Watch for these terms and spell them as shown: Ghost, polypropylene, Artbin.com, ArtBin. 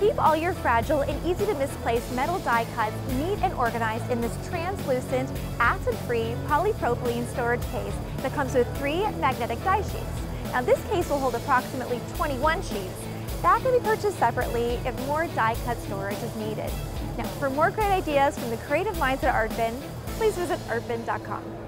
Keep all your fragile and easy to misplace metal die cuts neat and organized in this translucent, acid-free polypropylene storage case that comes with 3 magnetic die sheets. Now this case will hold approximately 21 sheets. That can be purchased separately if more die cut storage is needed. Now for more great ideas from the creative minds at ArtBin, please visit artbin.com.